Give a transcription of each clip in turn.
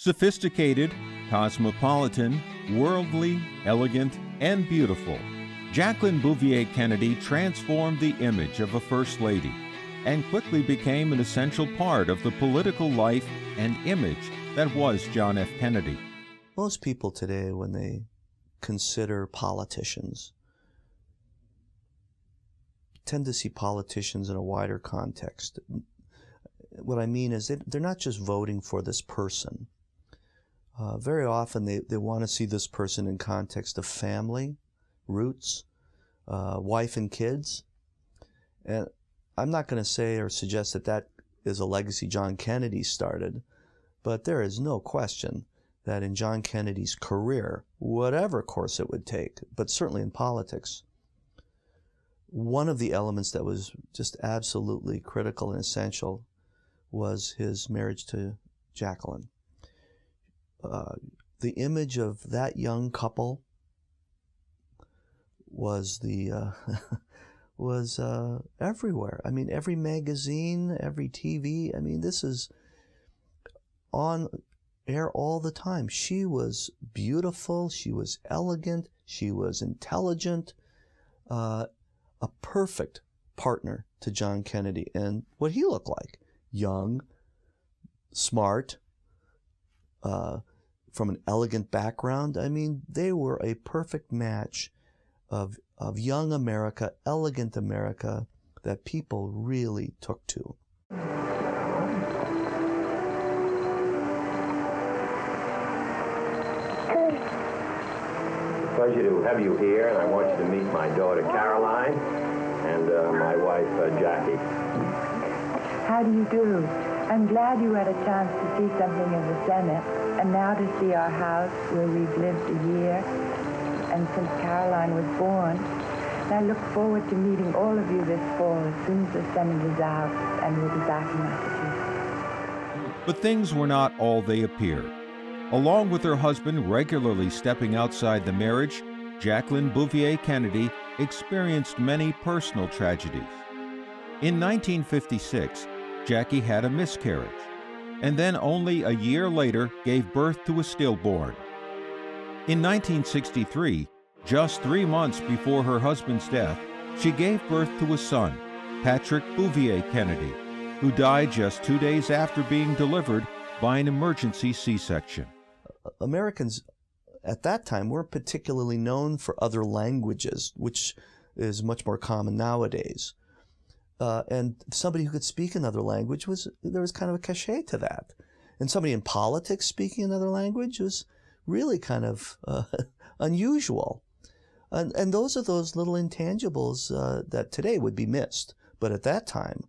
Sophisticated, cosmopolitan, worldly, elegant, and beautiful, Jacqueline Bouvier Kennedy transformed the image of a First Lady and quickly became an essential part of the political life and image that was John F. Kennedy. Most people today, when they consider politicians, tend to see politicians in a wider context. What I mean is they're not just voting for this person. Very often they want to see this person in context of family, roots, wife and kids. And I'm not going to say or suggest that that is a legacy John Kennedy started, but there is no question that in John Kennedy's career, whatever course it would take, but certainly in politics, one of the elements that was just absolutely critical and essential was his marriage to Jacqueline. The image of that young couple was the was everywhere. I mean, every magazine, every TV. I mean, this is on air all the time. She was beautiful. She was elegant. She was intelligent. A perfect partner to John Kennedy and what he looked like. Young, smart, from an elegant background. I mean, they were a perfect match of young America, elegant America, that people really took to. Pleasure to have you here, and I want you to meet my daughter Caroline and my wife Jackie. How do you do? I'm glad you had a chance to see something of the Senate, and now to see our house where we've lived a year, and since Caroline was born. And I look forward to meeting all of you this fall as soon as the Senate is out, and we'll be back in Massachusetts. But things were not all they appeared. Along with her husband regularly stepping outside the marriage, Jacqueline Bouvier Kennedy experienced many personal tragedies. In 1956, Jackie had a miscarriage, and then only a year later gave birth to a stillborn. In 1963, just 3 months before her husband's death, she gave birth to a son, Patrick Bouvier Kennedy, who died just 2 days after being delivered by an emergency C-section. Americans at that time weren't particularly known for other languages, which is much more common nowadays. And somebody who could speak another language, there was kind of a cachet to that. And somebody in politics speaking another language was really kind of unusual. And those are those little intangibles that today would be missed, but at that time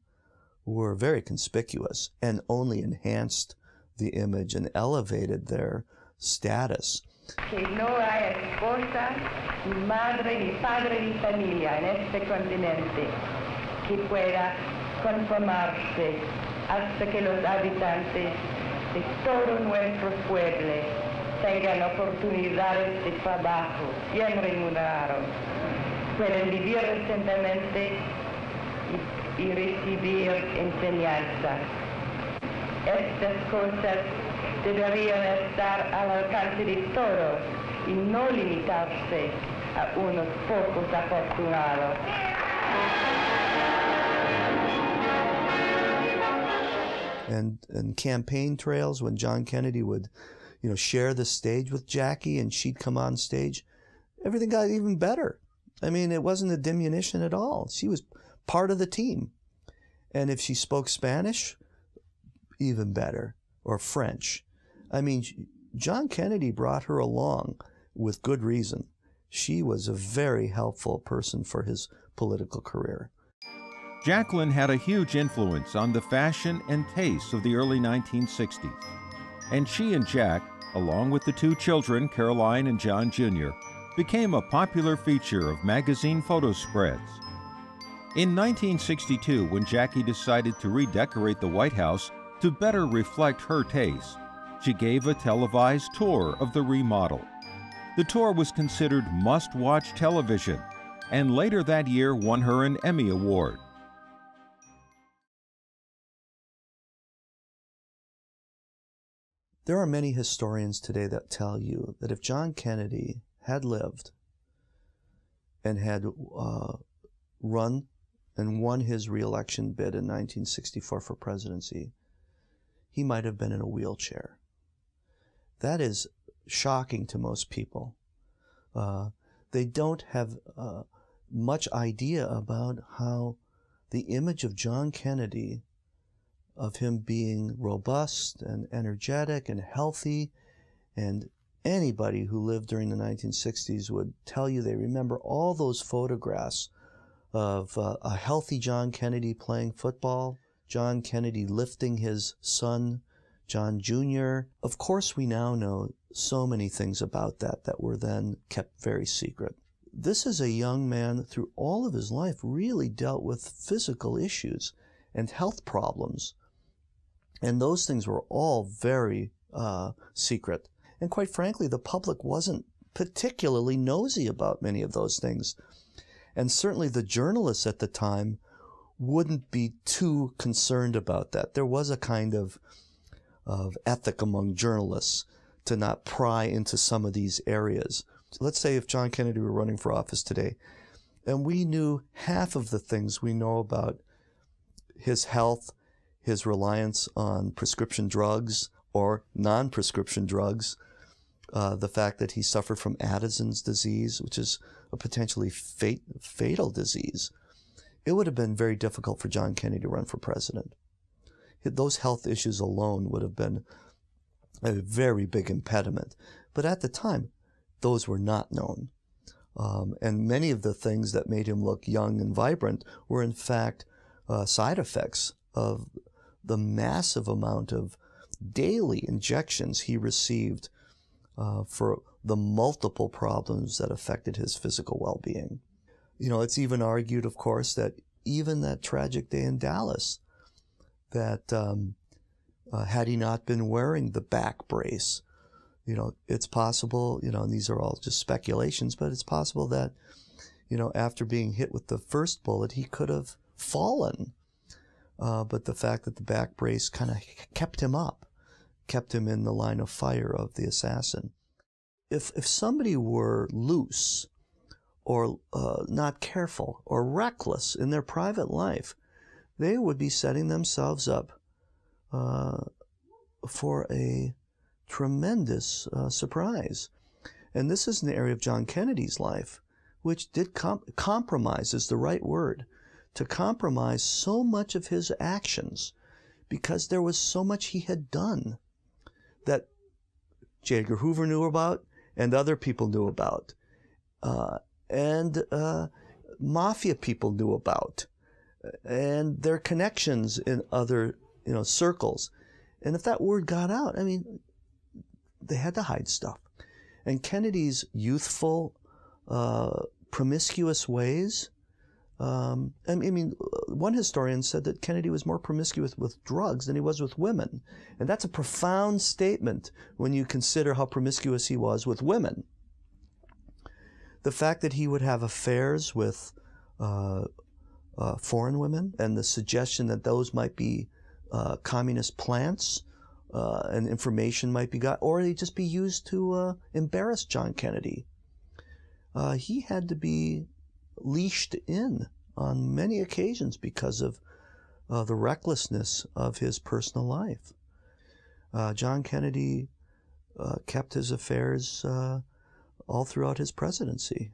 were very conspicuous and only enhanced the image and elevated their status. Que no hay esposa, ni madre, ni padre, ni familia en este continente que pueda conformarse hasta que los habitantes de todo nuestro pueblo tengan oportunidades de trabajo bien remunerados, pueden vivir decentemente y recibir enseñanza. Estas cosas deberían estar al alcance de todos y no limitarse a unos pocos afortunados. And campaign trails, when John Kennedy would, you know, share the stage with Jackie and she'd come on stage, everything got even better. I mean, it wasn't a diminution at all. She was part of the team. And if she spoke Spanish, even better, or French. I mean, John Kennedy brought her along with good reason. She was a very helpful person for his political career. Jacqueline had a huge influence on the fashion and tastes of the early 1960s. And she and Jack, along with the two children, Caroline and John Jr., became a popular feature of magazine photo spreads. In 1962, when Jackie decided to redecorate the White House to better reflect her taste, she gave a televised tour of the remodel. The tour was considered must-watch television, and later that year won her an Emmy Award. There are many historians today that tell you that if John Kennedy had lived and had run and won his re-election bid in 1964 for presidency, he might have been in a wheelchair. That is shocking to most people. They don't have much idea about how the image of John Kennedy, of him being robust and energetic and healthy, and anybody who lived during the 1960s would tell you they remember all those photographs of a healthy John Kennedy playing football, John Kennedy lifting his son, John Jr. Of course, we now know so many things about that that were then kept very secret. This is a young man that through all of his life really dealt with physical issues and health problems. And those things were all very secret. And quite frankly, the public wasn't particularly nosy about many of those things. And certainly the journalists at the time wouldn't be too concerned about that. There was a kind of ethic among journalists to not pry into some of these areas. Let's say if John Kennedy were running for office today, and we knew half of the things we know about his health, his reliance on prescription drugs or non-prescription drugs, the fact that he suffered from Addison's disease, which is a potentially fatal disease, it would have been very difficult for John Kennedy to run for president. Those health issues alone would have been a very big impediment. But at the time, those were not known. And many of the things that made him look young and vibrant were, in fact, side effects of the massive amount of daily injections he received for the multiple problems that affected his physical well-being. You know, it's even argued, of course, that even that tragic day in Dallas, that had he not been wearing the back brace, you know, it's possible, you know, and these are all just speculations, but it's possible that, you know, after being hit with the first bullet, he could have fallen. But the fact that the back brace kind of kept him up, kept him in the line of fire of the assassin. If somebody were loose or not careful or reckless in their private life, they would be setting themselves up for a tremendous surprise. And this is an area of John Kennedy's life, which did compromise is the right word, to compromise so much of his actions because there was so much he had done that J. Edgar Hoover knew about and other people knew about and mafia people knew about, and their connections in other, you know, circles. And if that word got out, I mean, they had to hide stuff. And Kennedy's youthful, promiscuous ways, I mean, one historian said that Kennedy was more promiscuous with drugs than he was with women. And that's a profound statement when you consider how promiscuous he was with women. The fact that he would have affairs with foreign women, and the suggestion that those might be communist plants and information might be got, or they'd just be used to embarrass John Kennedy. He had to be leashed in on many occasions because of the recklessness of his personal life. John Kennedy kept his affairs all throughout his presidency.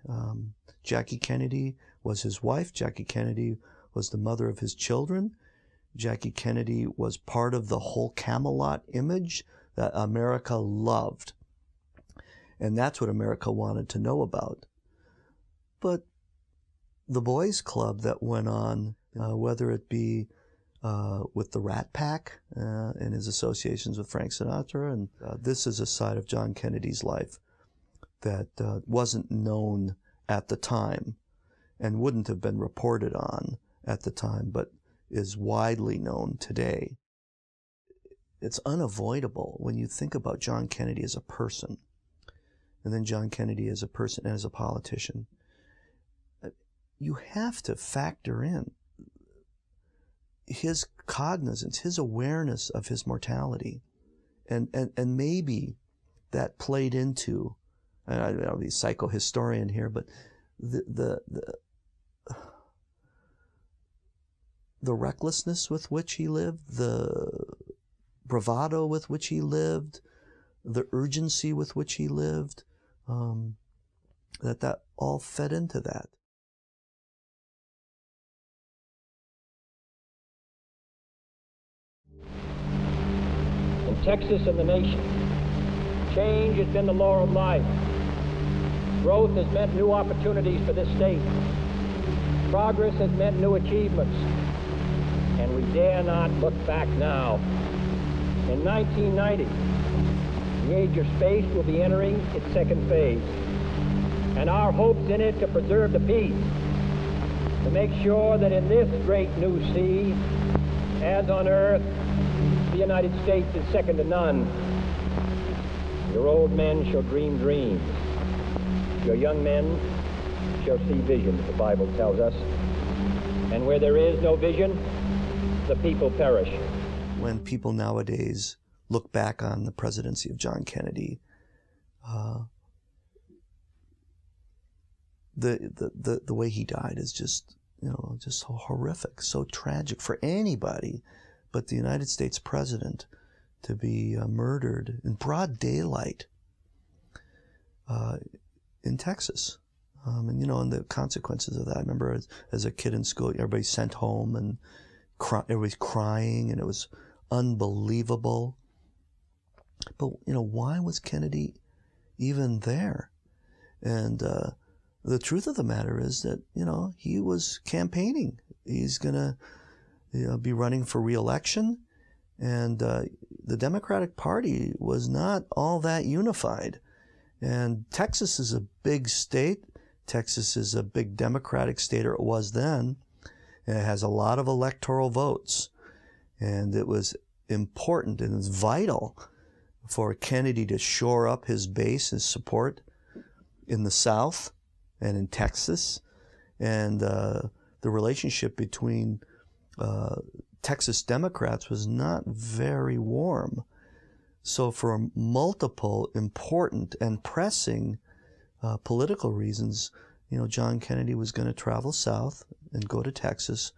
Jackie Kennedy was his wife. Jackie Kennedy was the mother of his children. Jackie Kennedy was part of the whole Camelot image that America loved. And that's what America wanted to know about. But the boys' club that went on, whether it be with the Rat Pack and his associations with Frank Sinatra, and this is a side of John Kennedy's life that wasn't known at the time and wouldn't have been reported on at the time, but is widely known today. It's unavoidable when you think about John Kennedy as a person, and then John Kennedy as a person and as a politician. You have to factor in his cognizance, his awareness of his mortality, And maybe that played into, and I don't be a psychohistorian here, but the recklessness with which he lived, the bravado with which he lived, the urgency with which he lived, that all fed into that. In Texas and the nation, change has been the law of life. Growth has meant new opportunities for this state. Progress has meant new achievements. And we dare not look back now. In 1990, the age of space will be entering its second phase. And our hopes in it to preserve the peace, to make sure that in this great new sea, as on Earth, the United States is second to none. Your old men shall dream dreams. Your young men shall see visions, the Bible tells us. And where there is no vision, the people perish. When people nowadays look back on the presidency of John Kennedy, the way he died is just, you know, just so horrific, so tragic for anybody, but the United States president to be murdered in broad daylight in Texas, and you know, and the consequences of that. I remember as a kid in school, everybody's sent home and everybody's crying, and it was unbelievable. But you know, why was Kennedy even there? And the truth of the matter is that, you know, he was campaigning. He's going to, you know, be running for re-election. And the Democratic Party was not all that unified. And Texas is a big state. Texas is a big Democratic state, or it was then. And it has a lot of electoral votes. And it was important and it's vital for Kennedy to shore up his base, his support in the South and in Texas, and the relationship between Texas Democrats was not very warm. So for multiple important and pressing political reasons, you know, John Kennedy was going to travel south and go to Texas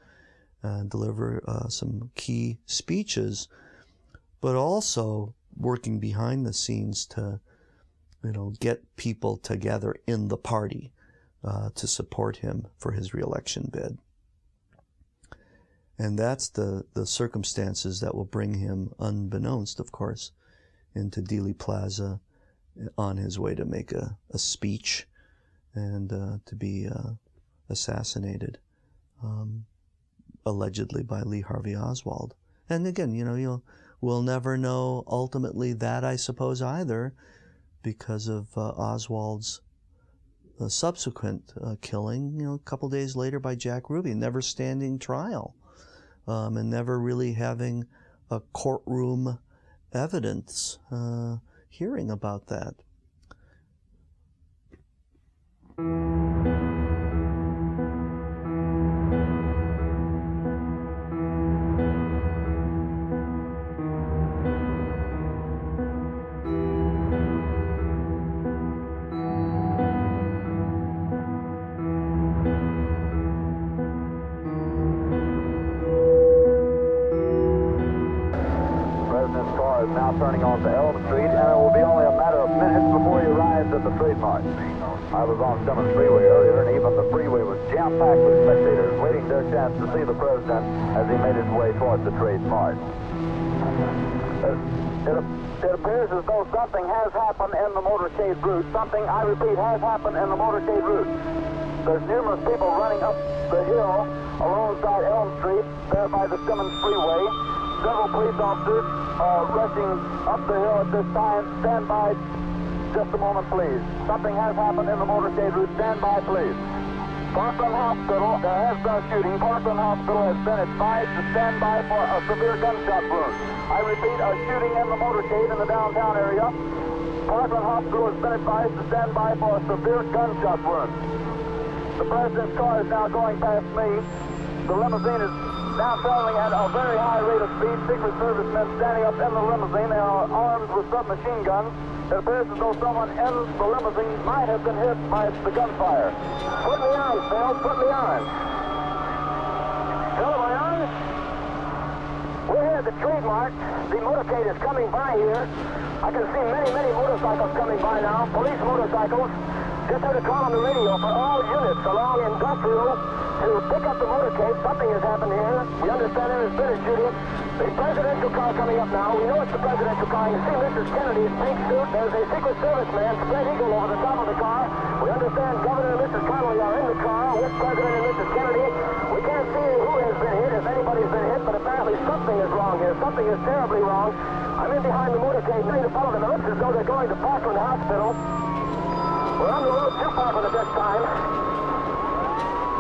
and deliver some key speeches, but also working behind the scenes to, you know, get people together in the party to support him for his re-election bid. And that's the circumstances that will bring him, unbeknownst, of course, into Dealey Plaza on his way to make a speech and to be assassinated, allegedly by Lee Harvey Oswald. And again, you know, we'll never know ultimately that, I suppose, either, because of Oswald's the subsequent killing, you know, a couple days later by Jack Ruby, never standing trial, and never really having a courtroom evidence hearing about that. Turning on to Elm Street, and it will be only a matter of minutes before he arrives at the Trade Mart. I was on Simmons Freeway earlier, and even the freeway was jam-packed with spectators waiting their chance to see the president as he made his way towards the Trade Mart. It appears as though something has happened in the motorcade route. Something, I repeat, has happened in the motorcade route. There's numerous people running up the hill alongside Elm Street, there by the Simmons Freeway. Several police officers are rushing up the hill at this time. Stand by just a moment, please. Something has happened in the motorcade route. Stand by, please. Parkland Hospital, there has been a shooting. Parkland Hospital has been advised to stand by for a severe gunshot wound. I repeat, a shooting in the motorcade in the downtown area. Parkland Hospital has been advised to stand by for a severe gunshot wound. The president's car is now going past me. The limousine is now traveling at a very high rate of These Secret Service men standing up in the limousine. They are armed with submachine guns. It appears as though someone in the limousine might have been hit by the gunfire. Put me on, Phil. Put me on. Phil, am I on? We're here at the trademark. The motorcade is coming by here. I can see many, many motorcycles coming by now. Police motorcycles. Just had a call on the radio for all units along Industrial to pick up the motorcade. Something has happened here. We understand there has been a shooting. The presidential car coming up now. We know it's the presidential car. You see Mrs. Kennedy's pink suit. There's a Secret Service man, spread eagle, over the top of the car. We understand Governor and Mrs. Connolly are in the car with President and Mrs. Kennedy. We can't see who has been hit, if anybody's been hit, but apparently something is wrong here. Something is terribly wrong. I'm in behind the motorcade, trying to follow them. It looks as though they're going to Parkland Hospital. We're on the road to Parkland at this time.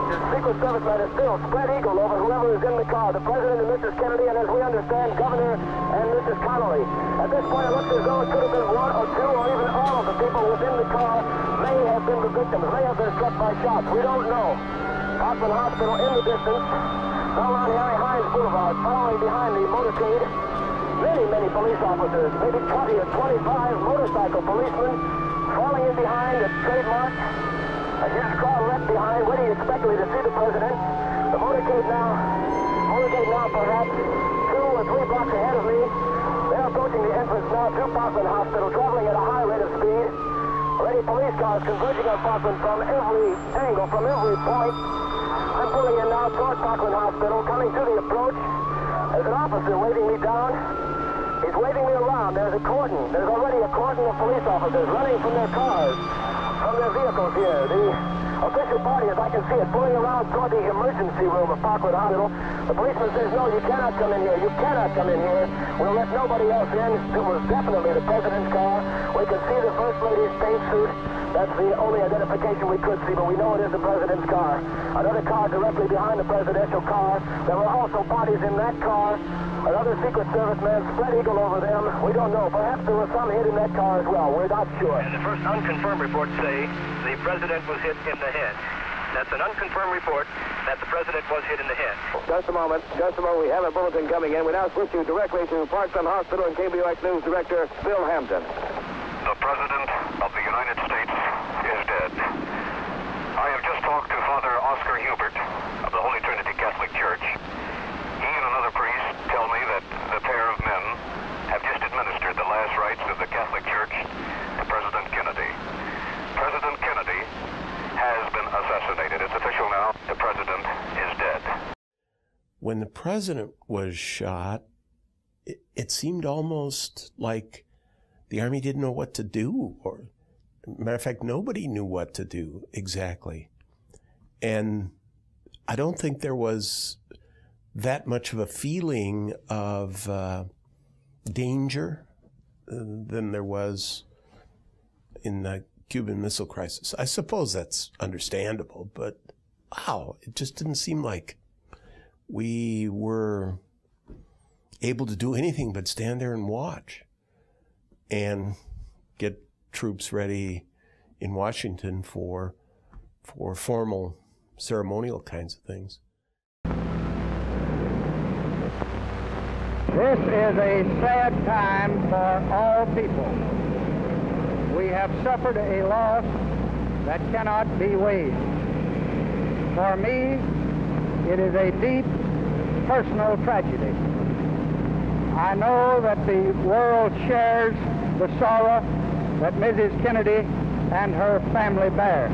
The Secret Service man is still spread eagle over whoever is in the car, the President and Mrs. Kennedy, and as we understand, Governor and Mrs. Connolly. At this point, it looks as though it could have been one or two or even all of the people within the car may have been the victims. They have been struck by shots. We don't know. Parkland Hospital in the distance. Now on Harry Hines Boulevard, following behind the motorcade. Many, many police officers, maybe 20 or 25 motorcycle policemen falling in behind at trademark. And his car left behind, waiting expectantly to see the president. The motorcade now perhaps 2 or 3 blocks ahead of me. They're approaching the entrance now to Parkland Hospital, traveling at a high rate of speed. Already police cars converging on Parkland from every angle, from every point. I'm pulling in now toward Parkland Hospital, coming to the approach. There's an officer waving me down. He's waving me around. There's a cordon. There's already a cordon of police officers running from their cars, from their vehicles here. The official body, as I can see it, pulling around toward the emergency room of Parkland Hospital. The policeman says, no, you cannot come in here. You cannot come in here. We'll let nobody else in. It was definitely the president's car. We can see the first lady's paint suit. That's the only identification we could see, but we know it is the president's car. Another car directly behind the presidential car. There were also bodies in that car. Another Secret Service man spread eagle over them. We don't know. Perhaps there was some hit in that car as well. We're not sure. And the first unconfirmed reports say the president was hit in the head. That's an unconfirmed report that the president was hit in the head. Just a moment. Just a moment. We have a bulletin coming in. We now switch you directly to Parkland Hospital and KBOX News Director Bill Hampton. The president of the United States is dead. I have just talked to Father Oscar Hubert of the Holy Trinity Catholic Church. He and another priest tell me that the pair of men have just administered the last rites of the Catholic Church to President Kennedy. President Kennedy has been assassinated. It's official now. The president is dead. When the president was shot, it seemed almost like the Army didn't know what to do. Or, matter of fact, nobody knew what to do exactly. And I don't think there was that much of a feeling of danger than there was in the Cuban Missile Crisis. I suppose that's understandable, but wow, it just didn't seem like we were able to do anything but stand there and watch and get troops ready in Washington for formal ceremonial kinds of things. This is a sad time for all people. We have suffered a loss that cannot be weighed. For me, it is a deep personal tragedy. I know that the world shares the sorrow that Mrs. Kennedy and her family bear.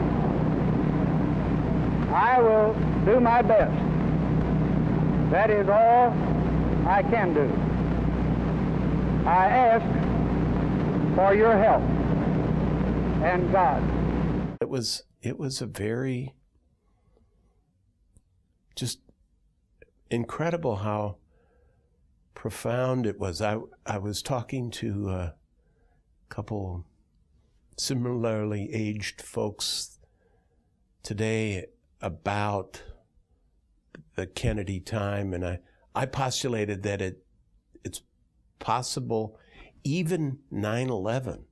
I will do my best. That is all I can do. I ask for your help and God. It was a very just incredible how profound it was. I was talking to a couple similarly aged folks today about the Kennedy time, and I postulated that it's possible even 9/11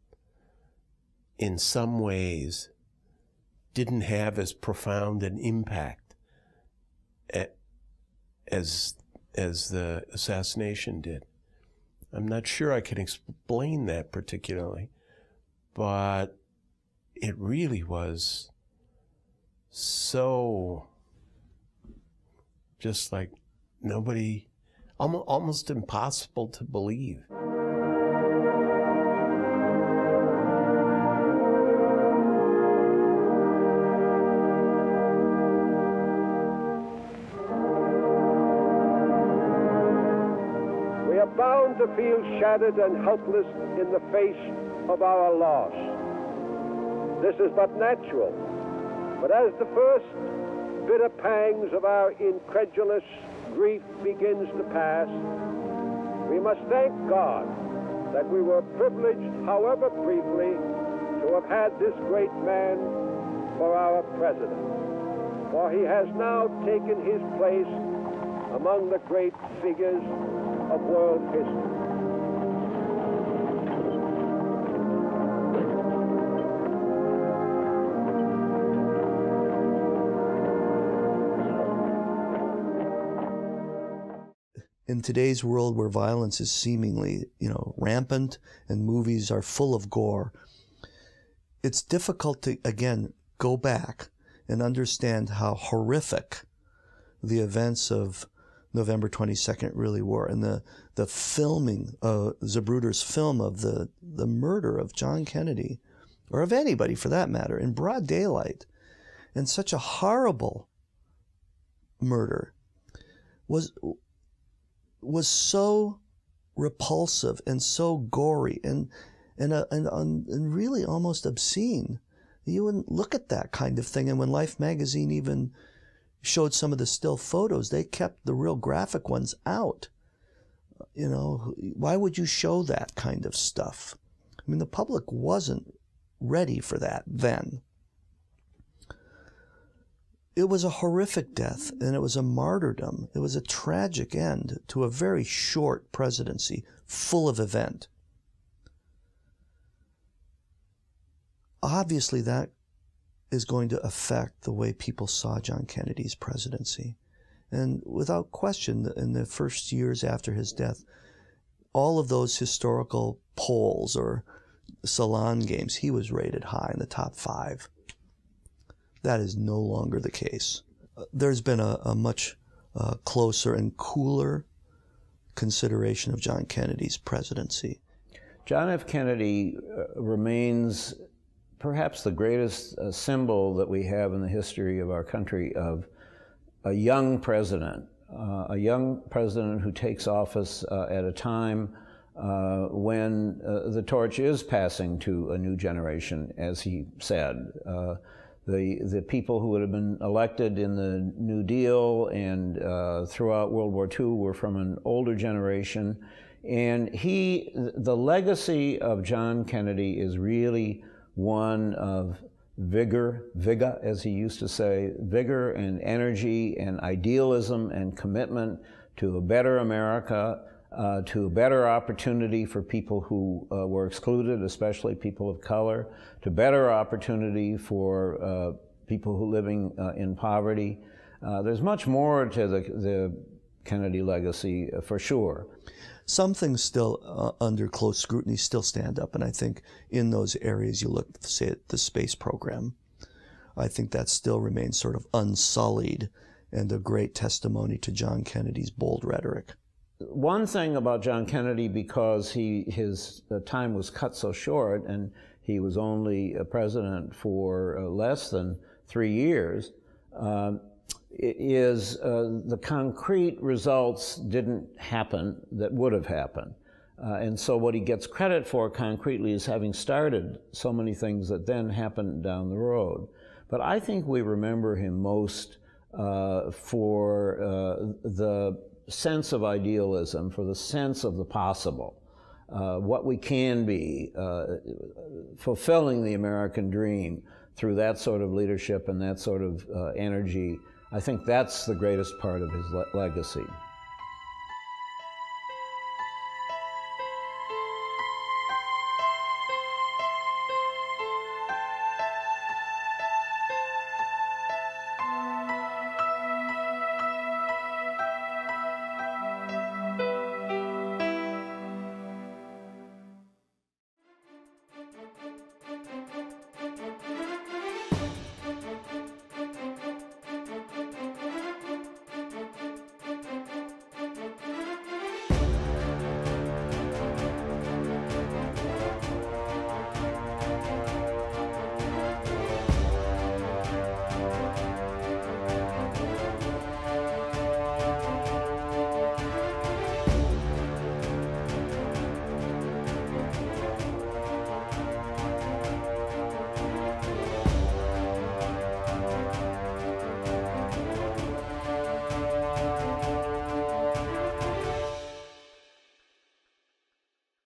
in some ways didn't have as profound an impact as as the assassination did. I'm not sure I can explain that particularly, but it really was so just like nobody, almost impossible to believe. To feel shattered and helpless in the face of our loss. This is but natural, but as the first bitter pangs of our incredulous grief begins to pass, we must thank God that we were privileged, however briefly, to have had this great man for our president, for he has now taken his place among the great figures of world history. In today's world where violence is seemingly, rampant and movies are full of gore, it's difficult to, again, go back and understand how horrific the events of November 22nd really were. And the filming, Zapruder's film of the murder of John Kennedy, or of anybody for that matter, in broad daylight, and such a horrible murder was so repulsive and so gory and really almost obscene. You wouldn't look at that kind of thing. And when Life magazine even showed some of the still photos, they kept the real graphic ones out. You know, why would you show that kind of stuff? I mean, the public wasn't ready for that then. It was a horrific death, and it was a martyrdom. It was a tragic end to a very short presidency, full of event. Obviously, that is going to affect the way people saw John Kennedy's presidency. And without question, in the first years after his death, all of those historical polls or salon games, he was rated high in the top 5. That is no longer the case. There's been a much closer and cooler consideration of John Kennedy's presidency. John F. Kennedy remains perhaps the greatest symbol that we have in the history of our country of a young president who takes office at a time when the torch is passing to a new generation, as he said. The people who would have been elected in the New Deal and throughout World War II were from an older generation. And the legacy of John Kennedy is really one of vigor, vigor, as he used to say, vigor and energy and idealism and commitment to a better America, to a better opportunity for people who were excluded, especially people of color, to better opportunity for people who living in poverty. There's much more to the Kennedy legacy, for sure. Some things still under close scrutiny still stand up, and I think in those areas you look, say, at the space program. I think that still remains sort of unsullied and a great testimony to John Kennedy's bold rhetoric. One thing about John Kennedy, because his time was cut so short and he was only a president for less than 3 years, is the concrete results didn't happen that would have happened. And so what he gets credit for concretely is having started so many things that then happened down the road. But I think we remember him most for the sense of idealism, for the sense of the possible, what we can be, fulfilling the American dream through that sort of leadership and that sort of energy. I think that's the greatest part of his legacy.